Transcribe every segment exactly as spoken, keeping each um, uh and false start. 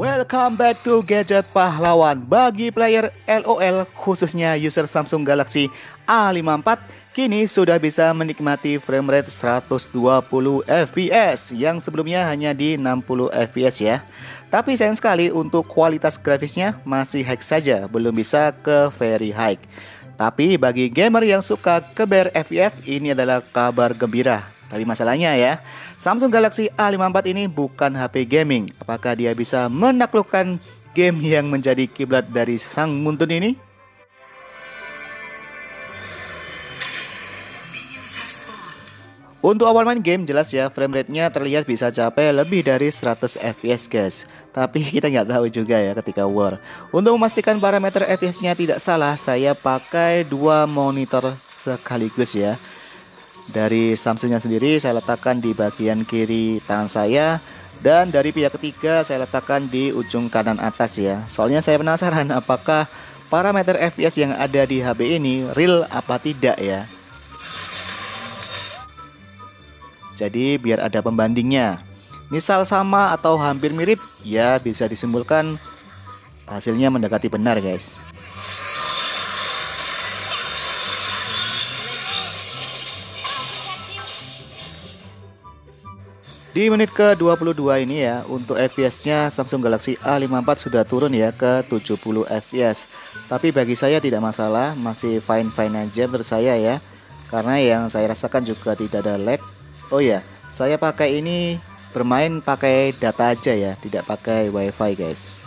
Welcome back to Gadget Pahlawan. Bagi player LOL khususnya user Samsung Galaxy A lima puluh empat kini sudah bisa menikmati frame rate seratus dua puluh F P S yang sebelumnya hanya di enam puluh F P S ya. Tapi sayang sekali untuk kualitas grafisnya masih high saja, belum bisa ke very high. Tapi bagi gamer yang suka keber F P S ini adalah kabar gembira. Tapi masalahnya ya, Samsung Galaxy A lima puluh empat ini bukan H P gaming. Apakah dia bisa menaklukkan game yang menjadi kiblat dari sang muntun ini? Untuk awal main game jelas ya, frame rate-nya terlihat bisa capai lebih dari seratus F P S guys. Tapi kita nggak tahu juga ya ketika war. Untuk memastikan parameter F P S-nya tidak salah, saya pakai dua monitor sekaligus ya. Dari Samsungnya sendiri saya letakkan di bagian kiri tangan saya, dan dari pihak ketiga saya letakkan di ujung kanan atas ya. Soalnya saya penasaran apakah parameter F P S yang ada di H P ini real apa tidak ya. Jadi biar ada pembandingnya. Misal sama atau hampir mirip ya, bisa disimpulkan hasilnya mendekati benar guys. Di menit ke dua puluh dua ini ya, untuk F P S-nya Samsung Galaxy A lima puluh empat sudah turun ya ke tujuh puluh F P S. Tapi bagi saya tidak masalah, masih fine-fine aja menurut saya ya. Karena yang saya rasakan juga tidak ada lag. Oh ya, saya pakai ini bermain pakai data aja ya, tidak pakai wifi guys.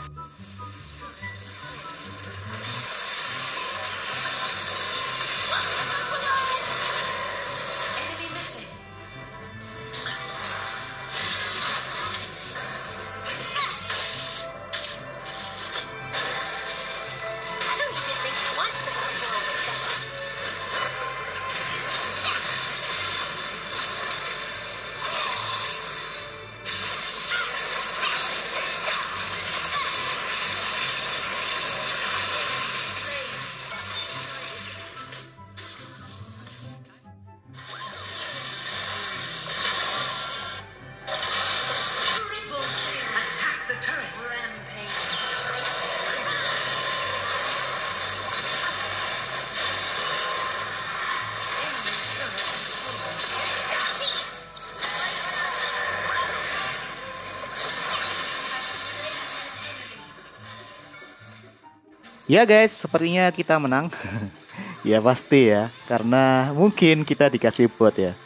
Ya guys, sepertinya kita menang. Ya pasti ya, karena mungkin kita dikasih bot ya.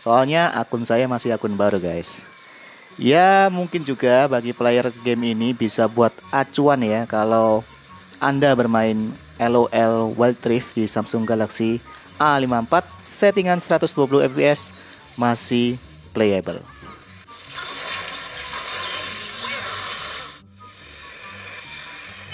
Soalnya akun saya masih akun baru guys. Ya mungkin juga bagi player game ini bisa buat acuan ya, kalau Anda bermain LOL Wild Rift di Samsung Galaxy A lima puluh empat settingan seratus dua puluh F P S masih playable.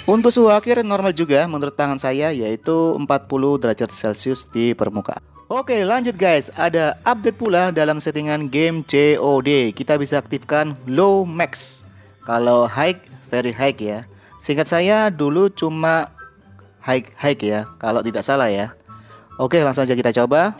Untuk suhu akhir normal juga menurut tangan saya, yaitu empat puluh derajat Celcius di permukaan. Oke lanjut guys, ada update pula dalam settingan game C O D. Kita bisa aktifkan low max, kalau high very high ya. Singkat saya dulu cuma high high ya, kalau tidak salah ya. Oke langsung aja kita coba.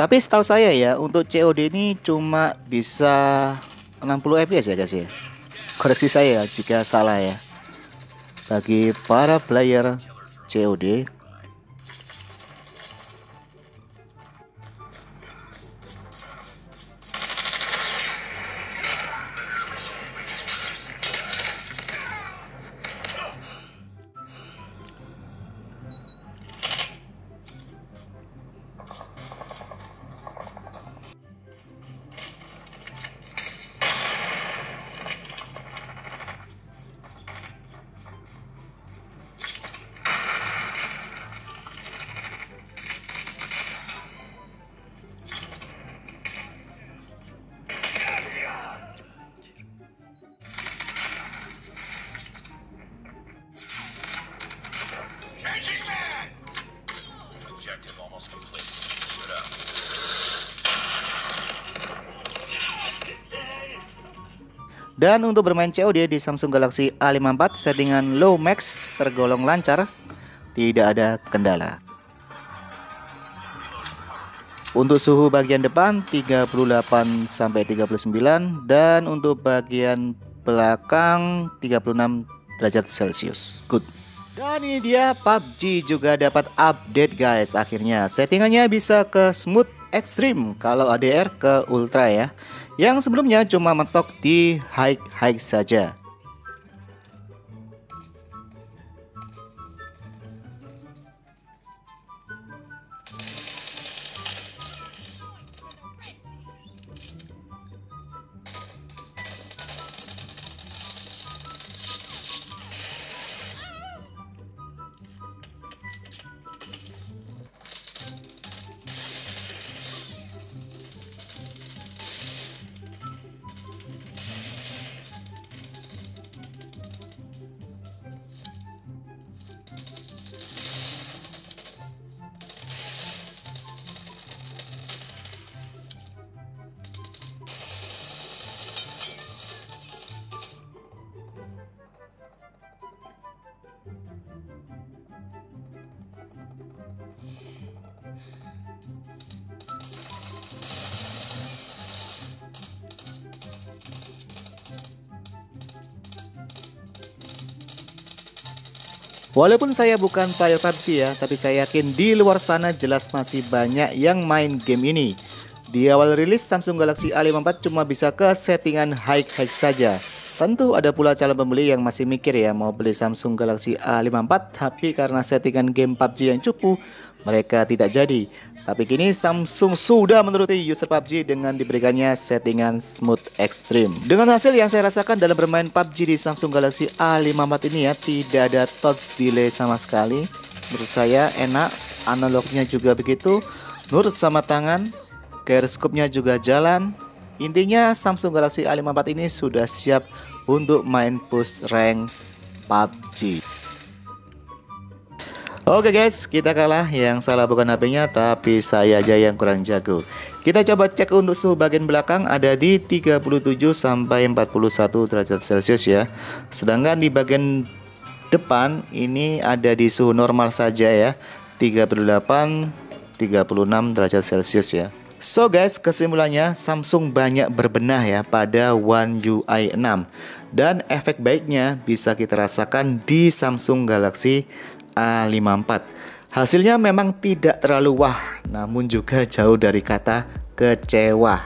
Tapi setahu saya ya, untuk C O D ini cuma bisa enam puluh F P S ya guys ya. Koreksi saya jika salah ya. Bagi para player C O D. Dan untuk bermain C O D di Samsung Galaxy A lima puluh empat settingan low max tergolong lancar, tidak ada kendala. Untuk suhu bagian depan tiga puluh delapan sampai tiga puluh sembilan dan untuk bagian belakang tiga puluh enam derajat Celcius. Good. Dan ini dia, P U B G juga dapat update guys akhirnya. Settingannya bisa ke smooth extreme, kalau A D R ke ultra ya. Yang sebelumnya cuma mentok di high-high saja. Walaupun saya bukan player P U B G ya, tapi saya yakin di luar sana jelas masih banyak yang main game ini. Di awal rilis Samsung Galaxy A lima puluh empat cuma bisa ke settingan high-high saja. Tentu ada pula calon pembeli yang masih mikir ya mau beli Samsung Galaxy A lima puluh empat, tapi karena settingan game P U B G yang cupu, mereka tidak jadi. Tapi kini Samsung sudah menuruti user P U B G dengan diberikannya settingan smooth extreme. Dengan hasil yang saya rasakan dalam bermain P U B G di Samsung Galaxy A lima puluh empat ini ya, tidak ada touch delay sama sekali. Menurut saya enak, analognya juga begitu, nurut sama tangan, gyroscope-nya juga jalan. Intinya Samsung Galaxy A lima puluh empat ini sudah siap untuk main push rank P U B G. Oke guys, kita kalah. Yang salah bukan H P-nya, tapi saya aja yang kurang jago. Kita coba cek untuk suhu bagian belakang ada di tiga puluh tujuh sampai empat puluh satu derajat Celcius ya. Sedangkan di bagian depan ini ada di suhu normal saja ya, tiga puluh delapan sampai tiga puluh enam derajat Celcius ya. So guys, kesimpulannya Samsung banyak berbenah ya pada One U I enam. Dan efek baiknya bisa kita rasakan di Samsung Galaxy A lima puluh empat. Hasilnya memang tidak terlalu wah, namun juga jauh dari kata kecewa.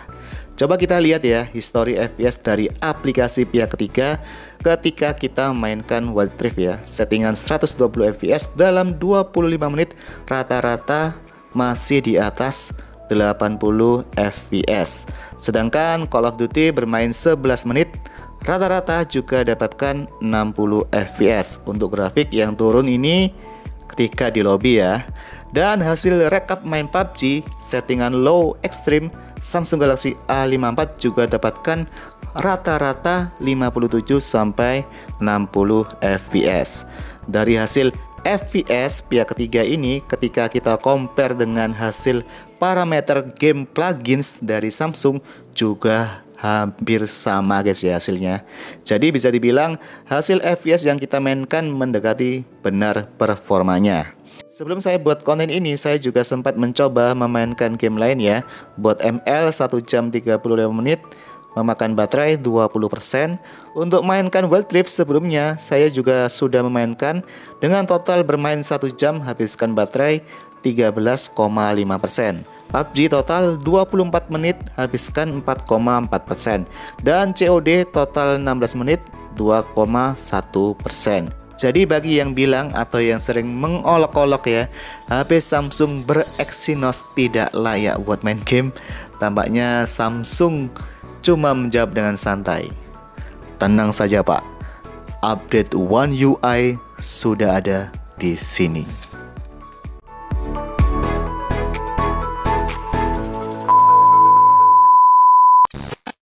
Coba kita lihat ya histori F P S dari aplikasi pihak ketiga ketika kita mainkan Wild Rift ya. Settingan seratus dua puluh F P S dalam dua puluh lima menit rata-rata masih di atas delapan puluh F P S. Sedangkan Call of Duty bermain sebelas menit rata-rata juga dapatkan enam puluh F P S. Untuk grafik yang turun ini ketika di lobby ya. Dan hasil rekap main P U B G settingan low extreme Samsung Galaxy A lima puluh empat juga dapatkan rata-rata lima puluh tujuh sampai enam puluh F P S. Dari hasil F P S pihak ketiga ini ketika kita compare dengan hasil parameter game plugins dari Samsung juga hampir sama guys ya hasilnya. Jadi bisa dibilang hasil F P S yang kita mainkan mendekati benar performanya. Sebelum saya buat konten ini, saya juga sempat mencoba memainkan game lain ya. Buat M L satu jam tiga puluh lima menit memakan baterai dua puluh persen. Untuk mainkan Wild Rift sebelumnya saya juga sudah memainkan dengan total bermain satu jam habiskan baterai tiga belas koma lima persen. P U B G total dua puluh empat menit habiskan empat koma empat persen dan C O D total enam belas menit dua koma satu persen. Jadi bagi yang bilang atau yang sering mengolok-olok ya, H P Samsung ber-Exynos tidak layak buat main game, tampaknya Samsung cuma menjawab dengan santai. Tenang saja Pak, update One U I sudah ada di sini.